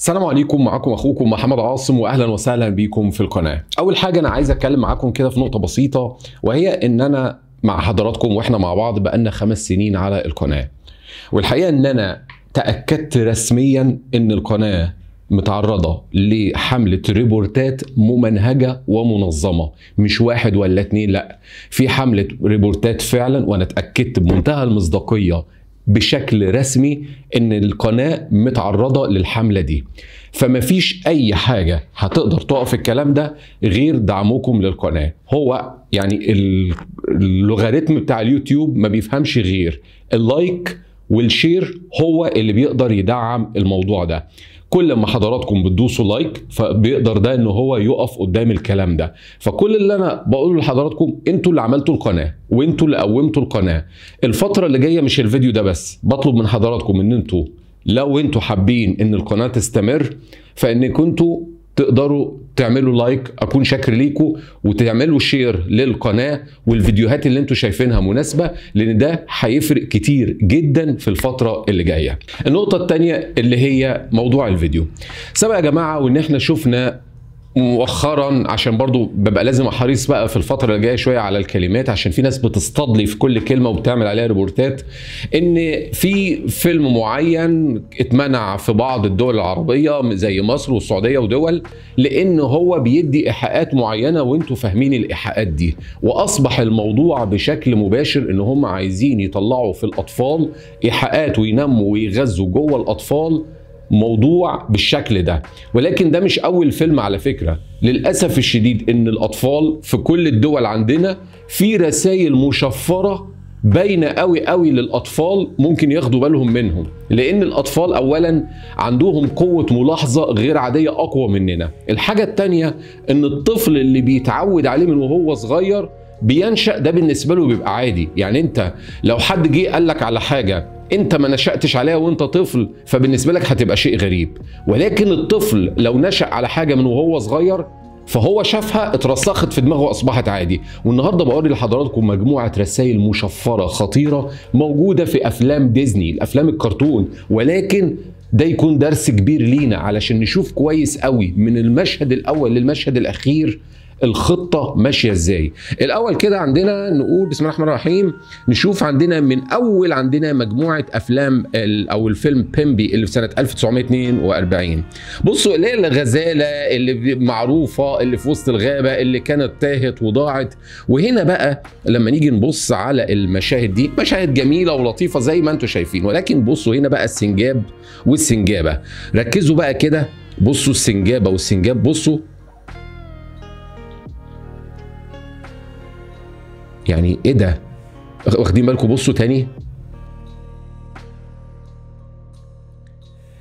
السلام عليكم، معاكم اخوكم محمد عاصم واهلا وسهلا بيكم في القناه. اول حاجه انا عايز اتكلم معاكم كده في نقطه بسيطه، وهي ان انا مع حضراتكم واحنا مع بعض بقالنا 5 سنين على القناه، والحقيقه ان انا تاكدت رسميا ان القناه متعرضه لحمله ريبورتات ممنهجه ومنظمه، مش 1 ولا 2، لا في حمله ريبورتات فعلا، وانا اتاكدت بمنتهى المصداقيه بشكل رسمي ان القناة متعرضة للحملة دي. فمفيش اي حاجة هتقدر توقف الكلام ده غير دعمكم للقناة. هو يعني اللوغاريتم بتاع اليوتيوب ما بيفهمش غير اللايك والشير، هو اللي بيقدر يدعم الموضوع ده. كل ما حضراتكم بتدوسوا لايك فبيقدر ده ان هو يقف قدام الكلام ده. فكل اللي انا بقوله لحضراتكم، انتوا اللي عملتوا القناه وانتوا اللي قومتوا القناه. الفتره اللي جايه مش الفيديو ده بس، بطلب من حضراتكم ان انتوا لو انتوا حابين ان القناه تستمر فانكم انتوا تقدروا تعملوا لايك، اكون شاكر ليكم، وتعملوا شير للقناه والفيديوهات اللي انتوا شايفينها مناسبه، لان ده هيفرق كتير جدا في الفتره اللي جايه. النقطه الثانيه اللي هي موضوع الفيديو. سبق يا جماعه وان احنا شفنا مؤخرا، عشان برضو ببقى لازم احريص بقى في الفتره اللي جايه شويه على الكلمات، عشان في ناس بتستضلي في كل كلمه وبتعمل عليها ريبورتات، ان في فيلم معين اتمنع في بعض الدول العربيه زي مصر والسعوديه ودول، لان هو بيدي ايحاءات معينه وانتوا فاهمين الايحاءات دي، واصبح الموضوع بشكل مباشر ان هم عايزين يطلعوا في الاطفال ايحاءات وينموا ويغذوا جوه الاطفال موضوع بالشكل ده. ولكن ده مش اول فيلم على فكرة، للأسف الشديد ان الاطفال في كل الدول عندنا في رسائل مشفرة باينة قوي قوي للاطفال ممكن ياخدوا بالهم منهم، لان الاطفال اولا عندهم قوة ملاحظة غير عادية اقوى مننا. الحاجة التانية ان الطفل اللي بيتعود عليه من وهو صغير بينشأ ده بالنسبة له بيبقى عادي. يعني انت لو حد جه قال لك على حاجة انت ما نشأتش عليها وانت طفل فبالنسبة لك هتبقى شيء غريب، ولكن الطفل لو نشأ على حاجة من وهو صغير فهو شافها اترسخت في دماغه واصبحت عادي. والنهارده بوري لحضراتكم مجموعه رسائل مشفره خطيره موجوده في افلام ديزني، الافلام الكرتون، ولكن ده يكون درس كبير لينا علشان نشوف كويس قوي من المشهد الاول للمشهد الاخير الخطه ماشيه ازاي. الاول كده عندنا نقول بسم الله الرحمن الرحيم، نشوف عندنا من اول عندنا مجموعه افلام او الفيلم بيمبي اللي في سنه 1942. بصوا اللي هي الغزاله اللي معروفه اللي في وسط الغابه اللي كانت تاهت وضاعت. وهنا بقى لما نيجي نبص على المشاهد دي، مشاهد جميله ولطيفه زي ما انتم شايفين، ولكن بصوا هنا بقى السنجاب والسنجابه. ركزوا بقى كده، بصوا السنجابه والسنجاب، بصوا يعني ايه ده؟ واخدين بالكم؟ بصوا تاني.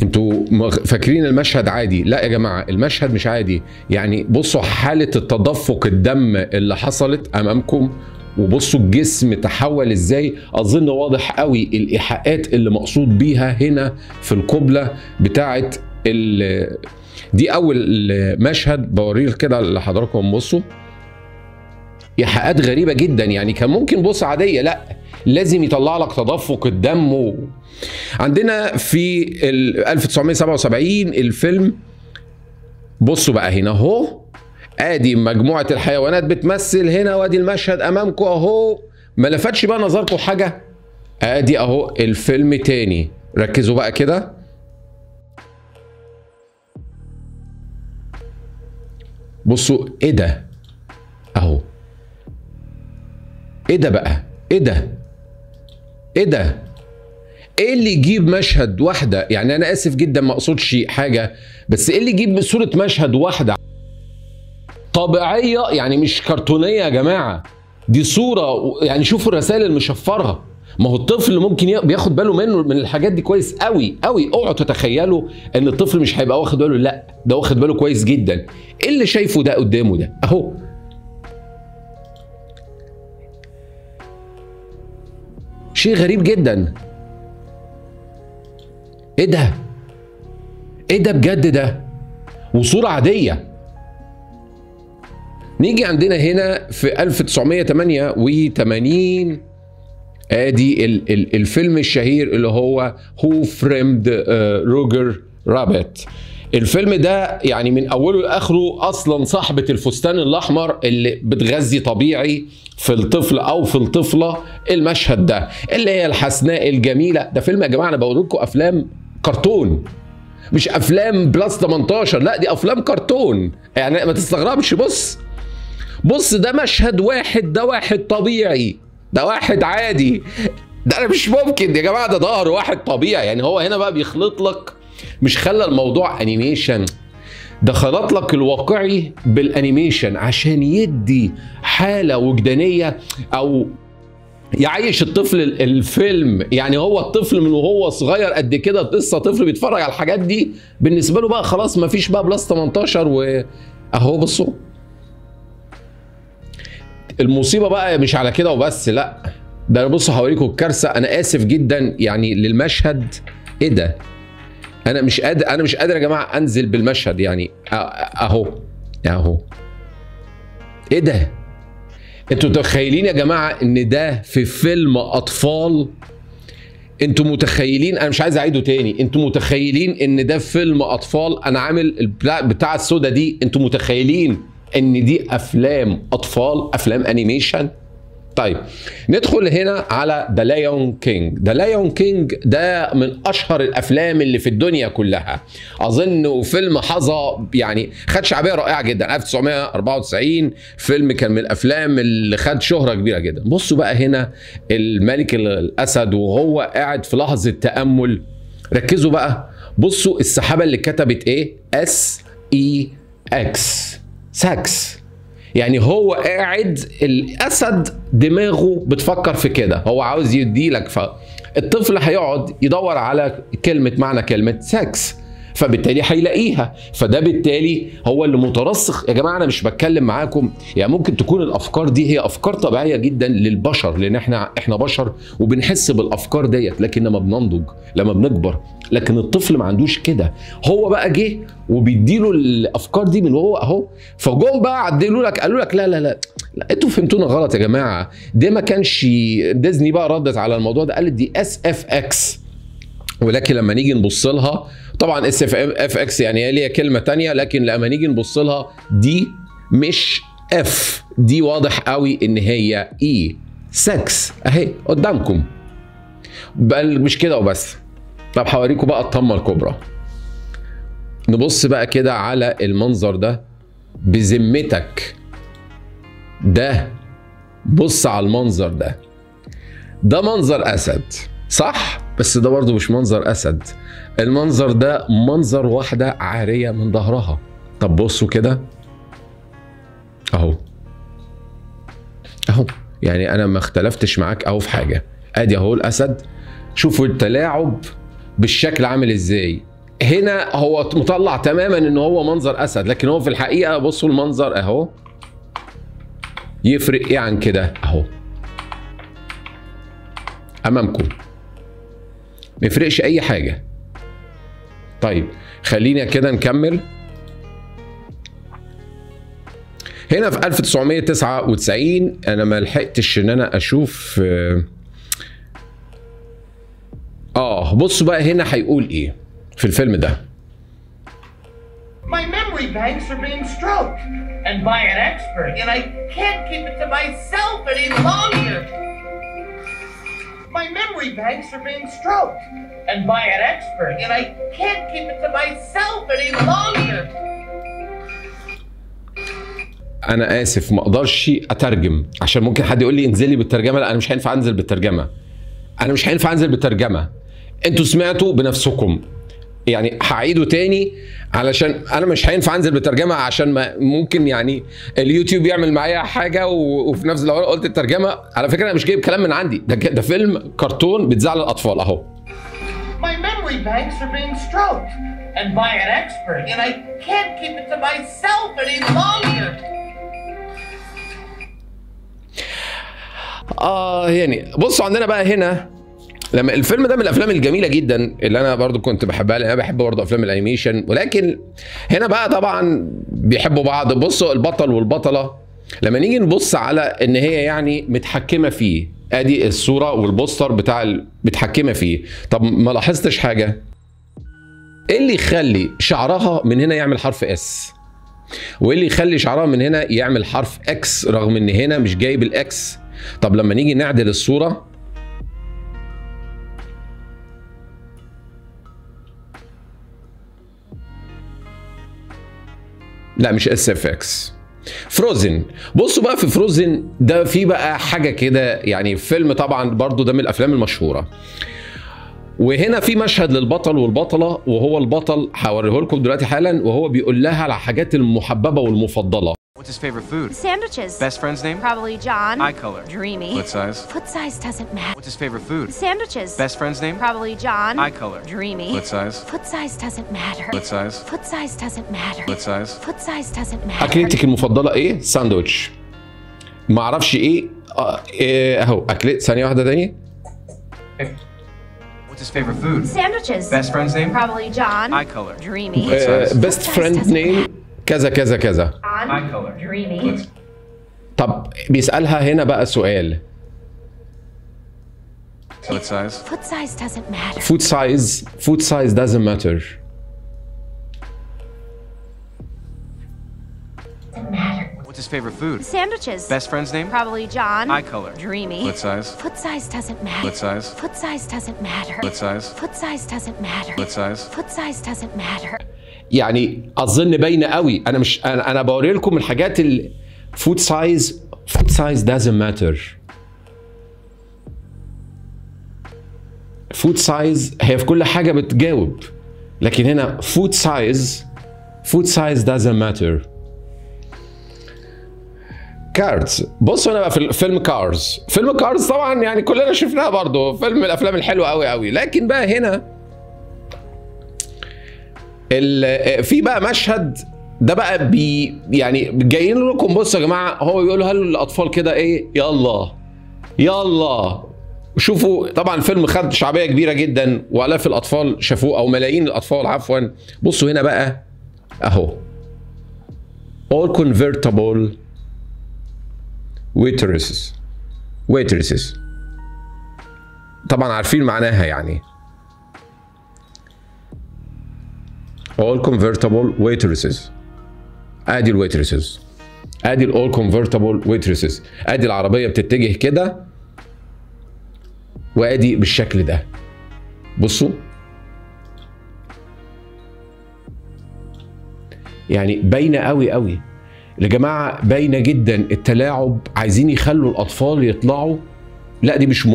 انتوا فاكرين المشهد عادي؟ لا يا جماعه المشهد مش عادي، يعني بصوا حاله التدفق الدم اللي حصلت امامكم، وبصوا الجسم تحول ازاي. اظن واضح قوي الايحاءات اللي مقصود بيها هنا في القبله بتاعه دي. اول مشهد بوريه كده لحضراتكم، بصوا ايحاءات غريبه جدا، يعني كان ممكن بص عاديه، لا لازم يطلع لك تدفق الدم عندنا في 1977 الفيلم. بصوا بقى هنا اهو، ادي مجموعه الحيوانات بتمثل هنا، وادي المشهد امامكم اهو. ما لفتش بقى نظركم حاجه؟ ادي اهو الفيلم تاني، ركزوا بقى كده. بصوا ايه ده؟ اهو ايه ده بقى؟ ايه ده؟ ايه ده؟ ايه اللي يجيب مشهد واحده؟ يعني انا اسف جدا ما اقصدش حاجه، بس ايه اللي يجيب صوره مشهد واحده طبيعيه، يعني مش كرتونيه يا جماعه، دي صوره. يعني شوفوا الرسائل المشفره، ما هو الطفل ممكن بياخد باله منه من الحاجات دي كويس قوي قوي. اوعوا تتخيلوا ان الطفل مش هيبقى واخد باله، لا ده واخد باله كويس جدا. ايه اللي شايفه ده قدامه ده؟ اهو شيء غريب جدا. ايه ده؟ ايه ده بجد ده؟ وصورة عادية. نيجي عندنا هنا في 1988 ادي الفيلم الشهير اللي هو Who Framed Roger Rabbit. الفيلم ده يعني من اوله لاخره اصلا صاحبه الفستان الاحمر اللي بتغذي طبيعي في الطفل او في الطفله المشهد ده، اللي هي الحسناء الجميله. ده فيلم يا جماعه انا بقول لكم افلام كرتون، مش افلام بلس 18، لا دي افلام كرتون، يعني ما تستغربش. بص ده مشهد واحد، ده واحد طبيعي، ده واحد عادي، ده انا مش ممكن يا جماعه، ده ظهر واحد طبيعي. يعني هو هنا بقى بيخلط لك، مش خلى الموضوع انيميشن، ده خلط لك الواقعي بالانيميشن عشان يدي حاله وجدانيه او يعيش الطفل الفيلم. يعني هو الطفل من وهو صغير قد كده، لسه طفل بيتفرج على الحاجات دي، بالنسبه له بقى خلاص مفيش بقى بلس 18. واهو بصوا المصيبه بقى مش على كده وبس، لا ده بصوا هوريكم الكارثه. انا اسف جدا يعني للمشهد، ايه ده؟ انا مش قادر يا جماعه انزل بالمشهد، يعني اهو ايه ده؟ انتوا متخيلين يا جماعه ان ده في فيلم اطفال؟ انتوا متخيلين، انا مش عايز اعيده تاني، انتوا متخيلين ان ده فيلم اطفال؟ انا عامل بتاع السودا دي، انتوا متخيلين ان دي افلام اطفال، افلام انيميشن؟ طيب ندخل هنا على ذا لايون كينج. ذا لايون كينج ده من اشهر الافلام اللي في الدنيا كلها، اظن فيلم حظى يعني خد شعبيه رائعه جدا 1994. فيلم كان من الافلام اللي خد شهره كبيره جدا. بصوا بقى هنا الملك الاسد وهو قاعد في لحظه تامل، ركزوا بقى، بصوا السحابه اللي كتبت ايه، اس اي اكس، ساكس. يعني هو قاعد الاسد دماغه بتفكر في كده، هو عاوز يديلك، فالطفل هيقعد يدور على كلمه، معنى كلمه سكس، فبالتالي هيلاقيها. فده بالتالي هو اللي مترسخ. يا جماعه انا مش بتكلم معاكم، يعني ممكن تكون الافكار دي هي افكار طبيعيه جدا للبشر، لان احنا بشر وبنحس بالافكار ديت، لكن لما بننضج، لما بنكبر. لكن الطفل ما عندوش كده، هو بقى جه وبيديله الافكار دي من وهو اهو. فجم بقى عدلوا لك، قالوا لك لا لا لا, لا انتوا فهمتونا غلط يا جماعه، ده ما كانش. ديزني بقى ردت على الموضوع ده، قالت دي اس اف اكس. ولكن لما نيجي نبص لها طبعا اس اف اكس يعني هي ليها كلمه ثانيه، لكن لما نيجي نبص لها دي مش اف، دي واضح قوي ان هي اي سكس اهي قدامكم. بل مش كده وبس، طب هوريكم بقى الطمه الكبرى. نبص بقى كده على المنظر ده، بذمتك ده، بص على المنظر ده، ده منظر اسد صح؟ بس ده برضه مش منظر اسد، المنظر ده منظر واحده عاريه من ظهرها. طب بصوا كده اهو، يعني انا ما اختلفتش معاك اهو في حاجه، ادي اهو الاسد. شوفوا التلاعب بالشكل عامل ازاي، هنا هو مطلع تماما ان هو منظر اسد، لكن هو في الحقيقه بصوا المنظر اهو، يفرق ايه عن كده اهو امامكم؟ ما يفرقش اي حاجه. طيب خلينا كده نكمل. هنا في 1999 انا ما لحقتش ان انا اشوف. بصوا بقى هنا هيقول ايه في الفيلم ده. My memory banks are being stroked and by an expert and I can't keep it to myself any longer. My memory banks are being stroked and by an expert and I can't keep it to myself any longer. انا اسف ما اقدرش اترجم، عشان ممكن حد يقول لي انزلي بالترجمه، لا انا مش هينفع انزل بالترجمه، انا مش هينفع انزل بالترجمه، انتوا سمعتوا بنفسكم. يعني هعيده تاني علشان انا مش هينفع انزل بالترجمه، عشان ما ممكن يعني اليوتيوب يعمل معايا حاجه وفي نفس الوقت قلت الترجمه. على فكره انا مش جايب كلام من عندي، ده فيلم كرتون بتزعل الاطفال اهو. My memory banks are being stroked and by an expert and I can't keep it to myself any longer. يعني بصوا عندنا بقى هنا، لما الفيلم ده من الافلام الجميله جدا اللي انا برضو كنت بحبها، لان انا بحب برضو افلام الانيميشن. ولكن هنا بقى طبعا بيحبوا بعض. بصوا البطل والبطله، لما نيجي نبص على ان هي يعني متحكمه فيه، ادي الصوره والبوستر بتاع متحكمه فيه. طب ما لاحظتش حاجه ايه اللي يخلي شعرها من هنا يعمل حرف اس؟ وايه اللي يخلي شعرها من هنا يعمل حرف اكس رغم ان هنا مش جايب الاكس؟ طب لما نيجي نعدل الصورة لا مش اس اف اكس. فروزن، بصوا بقى في فروزن ده في بقى حاجة كده، يعني فيلم طبعا برضو ده من الافلام المشهورة، وهنا في مشهد للبطل والبطلة، وهو البطل هوريه لكم دلوقتي حالا، وهو بيقول لها على حاجات المحببة والمفضلة. What's his favorite food? Sandwiches. Best friend's name? Probably John. Eye color? Dreamy. Foot size? Foot size doesn't matter. What's his favorite food? Sandwiches. Best friend's name? Probably John. Eye color? Dreamy. Foot size? Foot size doesn't matter. Foot size? Foot size doesn't matter. Foot size? Foot size doesn't matter. أكلتك المفضلة إيه؟ ساندويتش. ما أعرفش إيه. أهو أكلت ثانية واحدة تانية. His favorite food. Sandwiches. Best friend's name? Probably John. Eye color. Dreamy. Best friend's name كذا كذا كذا. Eye color. Dreamy. طب بيسألها هنا بقى سؤال. Foot size. Foot size doesn't matter. Foot size. Foot size doesn't matter. Doesn't matter. What's his favorite food? Sandwiches. Best friend's name? Probably John. Eye color. Dreamy. Foot size. Foot size doesn't matter. Foot size. Foot size doesn't matter. Foot size. Foot size doesn't matter. Foot size. Foot size doesn't matter. يعني اظن باينه قوي، انا مش انا بوري لكم الحاجات ال foot size. Foot size doesn't matter. foot size هي في كل حاجه بتجاوب، لكن هنا foot size. foot size doesn't matter. كارز، بصوا هنا بقى في فيلم كارز، فيلم كارز طبعا يعني كلنا شفناه برضه، فيلم من الافلام الحلوه قوي قوي، لكن بقى هنا في بقى مشهد ده بقى يعني جايين لكم. بصوا يا جماعه، هو بيقول له هل الاطفال كده ايه؟ يلا يلا شوفوا. طبعا الفيلم خد شعبيه كبيره جدا والاف الاطفال شافوه، او ملايين الاطفال عفوا. بصوا هنا بقى اهو، all convertible waitresses. waitresses طبعا عارفين معناها، يعني all convertible waitresses. ادي الويترسز، ادي all convertible waitresses، ادي العربيه بتتجه كده، وادي بالشكل ده. بصوا يعني باينه قوي قوي يا جماعه، باينه جدا التلاعب. عايزين يخلوا الاطفال يطلعوا، لا دي مش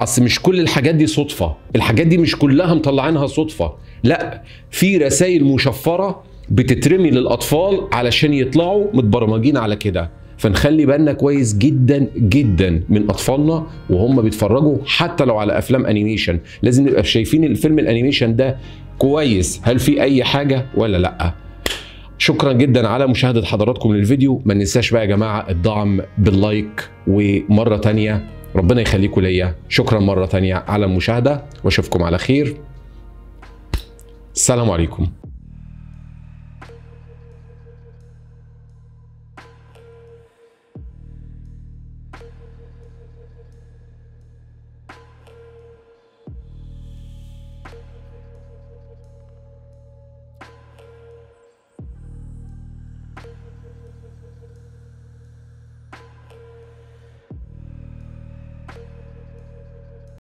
اصل مش كل الحاجات دي صدفه، الحاجات دي مش كلها مطلعينها صدفه، لا في رسائل مشفره بتترمي للاطفال علشان يطلعوا متبرمجين على كده. فنخلي بالنا كويس جدا جدا من اطفالنا وهم بيتفرجوا، حتى لو على افلام انيميشن لازم نبقى شايفين الفيلم الانيميشن ده كويس، هل في اي حاجه ولا لا. شكرا جدا على مشاهدة حضراتكم للفيديو، ما ننساش بقى يا جماعة الدعم باللايك، ومرة تانية ربنا يخليكم ليا، شكرا مرة تانية على المشاهدة، واشوفكم على خير. السلام عليكم.